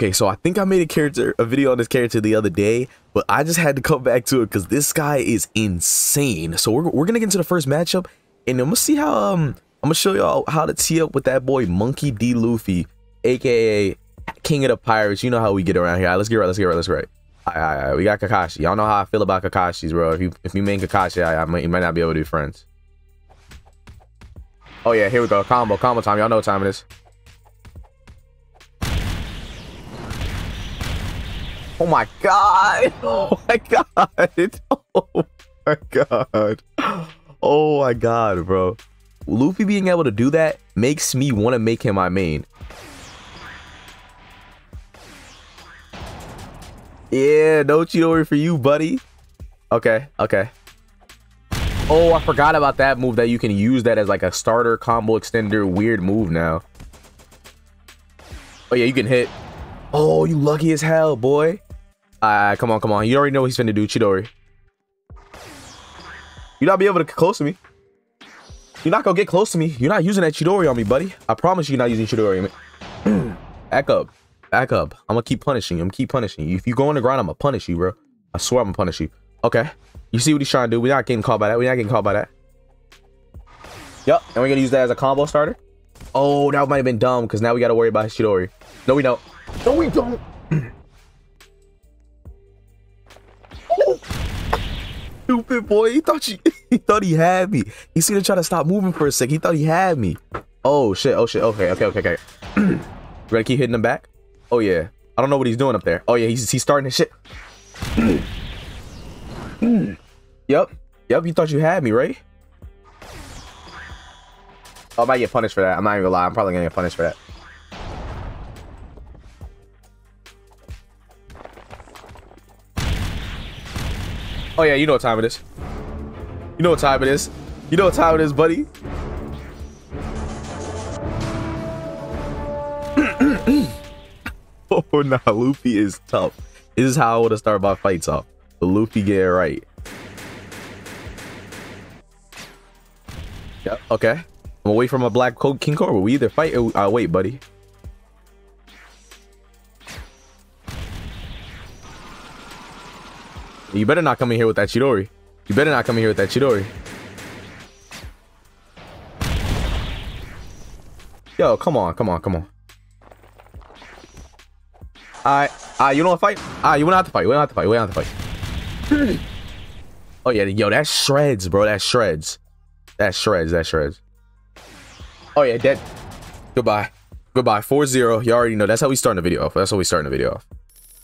Okay, so I think I made a video on this character the other day, but I just had to come back to it because this guy is insane. So we're gonna get into the first matchup, and I'm gonna see how I'm gonna show y'all how to tee up with that boy Monkey D. Luffy, aka King of the Pirates. You know how we get around here. All right, let's get right. All right, we got Kakashi. Y'all know how I feel about Kakashis, bro. If you main Kakashi, you might not be able to be friends. Oh yeah, here we go. Combo time. Y'all know what time it is. Oh my god! Oh my god! Oh my god! Oh my god, bro! Luffy being able to do that makes me want to make him my main. Yeah, no Chidori for you, buddy. Okay, okay. Oh, I forgot about that move that you can use that as like a starter combo extender weird move now. Oh yeah, you can hit. Oh, you lucky as hell, boy. Come on, come on. You already know what he's finna do, Chidori. You're not be able to get close to me. You're not gonna get close to me. You're not using that Chidori on me, buddy. I promise you're not using Chidori on me. Back up. Back up. I'm gonna keep punishing you. If you go on the ground, I'm gonna punish you, bro. I swear I'm gonna punish you. Okay. You see what he's trying to do. We're not getting caught by that. Yup. And we're gonna use that as a combo starter. Oh, that might have been dumb because now we gotta worry about his Chidori. No, we don't. No, we don't. Stupid boy. He thought he had me. He seemed to try to stop moving for a sec. He thought he had me. Oh shit. Oh shit. Okay. Okay. Okay. Okay. We're gonna keep hitting him back. Oh yeah. I don't know what he's doing up there. Oh yeah. He's starting his shit. Yep. Yep. You thought you had me, right? Oh, I might get punished for that. I'm not even gonna lie. I'm probably gonna get punished for that. Oh yeah, you know what time it is. You know what time it is, buddy. Oh nah, Luffy is tough. This is how I want to start my fights off. But Luffy get it right. Yep. Okay. I'm away from my black cold King Cobra. We either fight or I wait, buddy. You better not come in here with that Chidori. Yo, come on, you don't want to fight? You won't have to fight. We don't have to fight. Oh yeah, yo, that shreds, bro. That shreds. Oh yeah, dead. Goodbye. 4-0. You already know. That's how we starting the video off.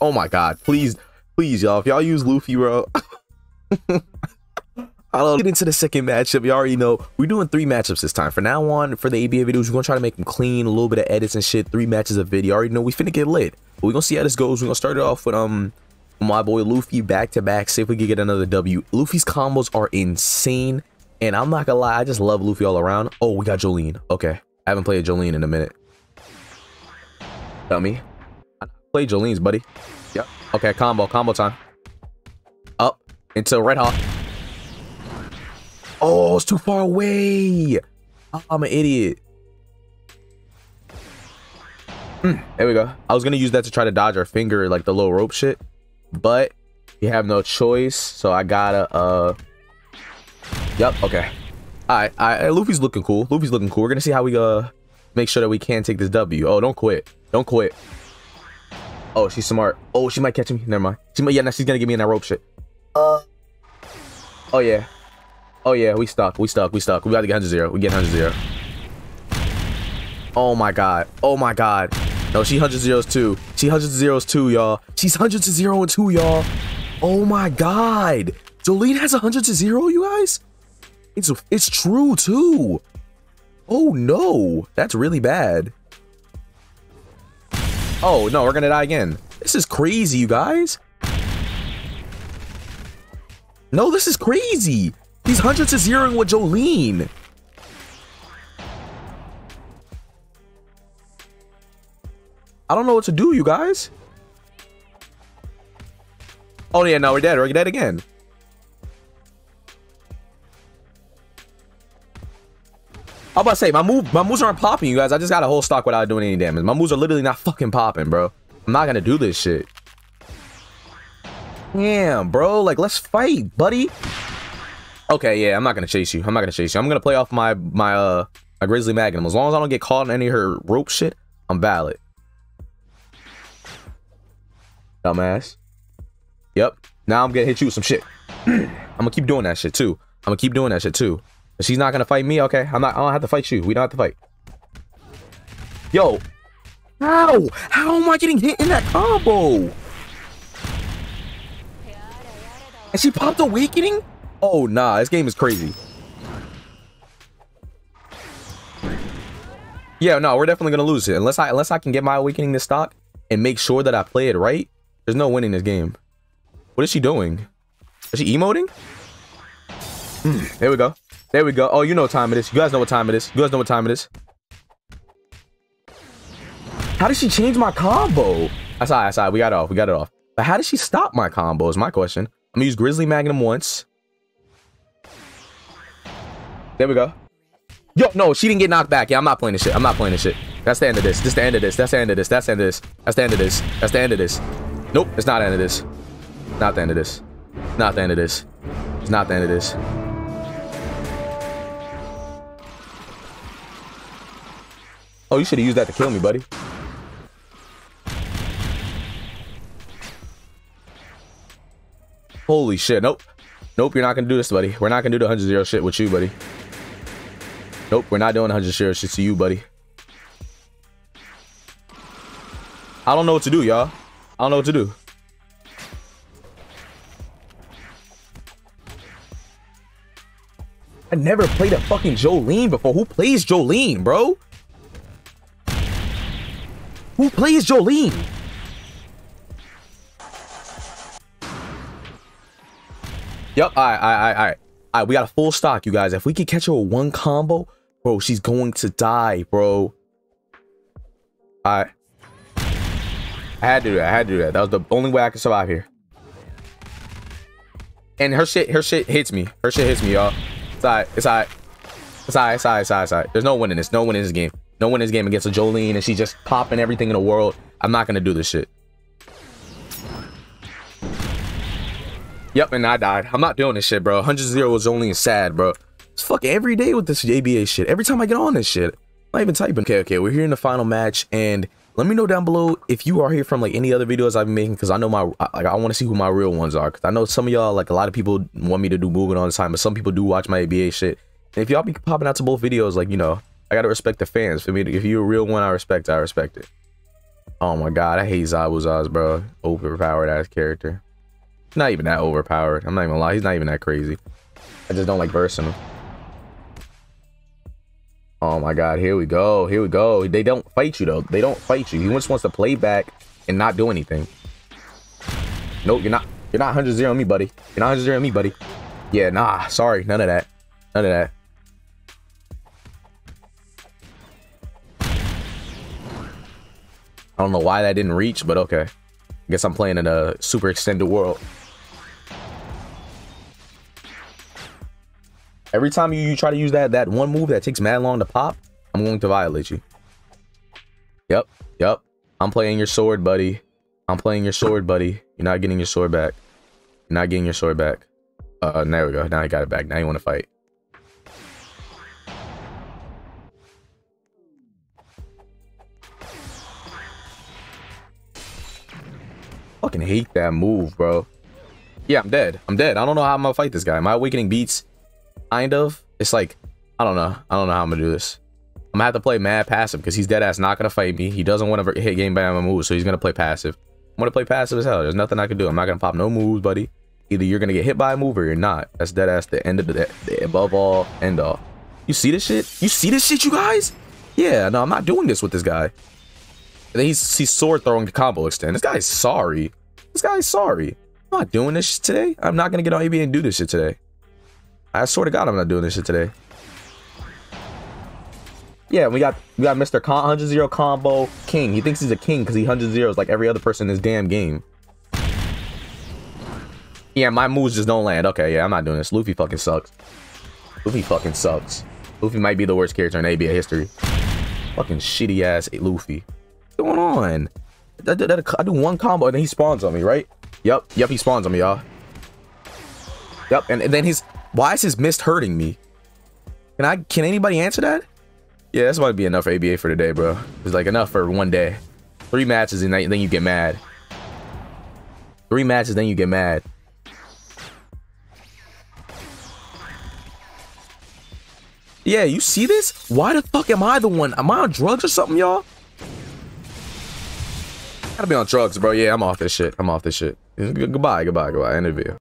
Oh my god, please. Please, y'all, if y'all use Luffy, bro. I'll get into the second matchup. Y'all already know we're doing 3 matchups this time. For now on, for the ABA videos, we're going to try to make them clean, a little bit of edits and shit. 3 matches a video. You already know we finna get lit. But we're going to see how this goes. We're going to start it off with my boy Luffy back-to-back. See if we can get another W. Luffy's combos are insane. And I'm not going to lie, I just love Luffy all around. Oh, we got Jolyne. Okay. I haven't played Jolyne in a minute. Dummy. I played Jolyne's, buddy. Yep. Okay, combo time. Up into Red Hawk. Oh, it's too far away. I'm an idiot. There we go. I was gonna use that to try to dodge our finger, like the little rope shit, but you have no choice, so I gotta Yep. Okay. All right. Luffy's looking cool. We're gonna see how we make sure that we can take this W. Oh, don't quit. Oh, she's smart. Oh, she might catch me. Never mind. She might. Yeah, now she's gonna get me in that rope shit. Oh yeah. We got to get 100-0. We get 100-0. Oh my god. No, she 100-0s too. She's 100-0 and 2, y'all. Oh my god. Jolyne has 100-0, you guys. It's true too. Oh no, that's really bad. Oh no, we're gonna die again. This is crazy, you guys. No, this is crazy. He's 100-0 with Jolyne. I don't know what to do, you guys. Oh yeah, no, we're dead. We're dead again. I'm about to say, my moves aren't popping, you guys. I just got a whole stock without doing any damage. My moves are literally not fucking popping, bro. I'm not gonna do this shit. Damn, bro. Like, let's fight, buddy. Okay, yeah, I'm not gonna chase you. I'm not gonna chase you. I'm gonna play off my Grizzly Magnum. As long as I don't get caught in any of her rope shit, I'm valid. Dumbass. Yep. Now I'm gonna hit you with some shit. I'm gonna keep doing that shit too. I'm gonna keep doing that shit too. If she's not gonna fight me, okay. I don't have to fight you. We don't have to fight. Yo. Ow! How am I getting hit in that combo? And she popped awakening? Oh nah, this game is crazy. Yeah, no, we're definitely gonna lose it unless I can get my awakening to stock and make sure that I play it right. There's no winning this game. What is she doing? Is she emoting? There we go. There we go. Oh, you know what time it is. You guys know what time it is. You guys know what time it is. How did she change my combo? That's all right, that's all right. We got it off. We got it off. But how did she stop my combo is my question. I'm gonna use Grizzly Magnum once. There we go. Yo, no, she didn't get knocked back. Yeah, I'm not playing this shit. I'm not playing this shit. That's the end of this. This is the end of this. That's the end of this. That's the end of this. That's the end of this. That's the end of this. Nope, it's not the end of this. Not the end of this. Not the end of this. It's not the end of this. Oh, you should have used that to kill me, buddy. Holy shit. Nope. Nope, you're not going to do this, buddy. We're not going to do the 100-0 shit with you, buddy. Nope, we're not doing 100-0 shit to you, buddy. I don't know what to do, y'all. I don't know what to do. I never played a fucking Jolyne before. Who plays Jolyne, bro? Who plays Jolyne? Yep, all right. We got a full stock, you guys. If we could catch her with one combo, bro, she's going to die, bro. All right. I had to do that. I had to do that. That was the only way I could survive here. And her shit hits me. Her shit hits me, y'all. It's all right. It's all right. It's all right. It's all right. It's all right. It's all right. There's no winning this. No winning this game. No winning this game against a Jolyne, and she's just popping everything in the world. I'm not gonna do this shit. Yep, and I died. I'm not doing this shit, bro. 100-0 was only sad, bro. It's fucking every day with this ABA shit. Every time I get on this shit, I'm not even typing. Okay, okay, we're here in the final match, and let me know down below if you are here from like any other videos I've been making, because I know I want to see who my real ones are. Because I know some of y'all, like a lot of people, want me to do moving all the time, but some people do watch my ABA shit. And if y'all be popping out to both videos, like, you know, I gotta respect the fans. For me, if you're a real one, I respect it. Oh my god, I hate Zabuza, bro. Overpowered ass character. Not even that overpowered. I'm not even gonna lie. He's not even that crazy. I just don't like versing him. Oh my god. Here we go. Here we go. They don't fight you though. They don't fight you. He just wants to play back and not do anything. Nope. You're not 100-0 me, buddy. You're not 100-0 me, buddy. Yeah. Nah. Sorry. None of that. None of that. I don't know why that didn't reach, but okay. I guess I'm playing in a super extended world. Every time you try to use that one move that takes mad long to pop, I'm going to violate you. Yep, yep. I'm playing your sword, buddy. I'm playing your sword, buddy. You're not getting your sword back. You're not getting your sword back. There we go. Now I got it back. Now you want to fight. Fucking hate that move, bro. Yeah, I'm dead. I'm dead. I don't know how I'm gonna fight this guy. My awakening beats, kind of. It's like, I don't know. I don't know how I'm gonna do this. I'm gonna have to play mad passive because he's dead ass not gonna fight me. He doesn't want to hit game by my move, so he's gonna play passive. I'm gonna play passive as hell. There's nothing I can do. I'm not gonna pop no moves, buddy. Either you're gonna get hit by a move or you're not. That's dead ass the end of the above all end all. You see this shit? You see this shit, you guys? Yeah, no, I'm not doing this with this guy. And then he's sword throwing the combo extend. This guy's sorry. This guy's sorry. I'm not doing this shit today. I'm not gonna get on ABA and do this shit today. I swear to God, I'm not doing this shit today. Yeah, we got Mr. 100-0 combo king. He thinks he's a king because he 100-0s like every other person in this damn game. Yeah, my moves just don't land. Okay, yeah, I'm not doing this. Luffy fucking sucks. Luffy fucking sucks. Luffy might be the worst character in ABA history. Fucking shitty ass Luffy. Going on I do one combo and then he spawns on me, right? Yep, he spawns on me, y'all. Yep, and then his, why is his mist hurting me? Can anybody answer that? Yeah, that's about to be enough ABA for today, bro. It's like enough for one day. 3 matches and then you get mad. 3 matches, then you get mad. Yeah, you see this? Why the fuck am I the one? Am I on drugs or something, y'all? Gotta be on drugs, bro. Yeah, I'm off this shit. I'm off this shit. Goodbye, goodbye, goodbye. End of the video.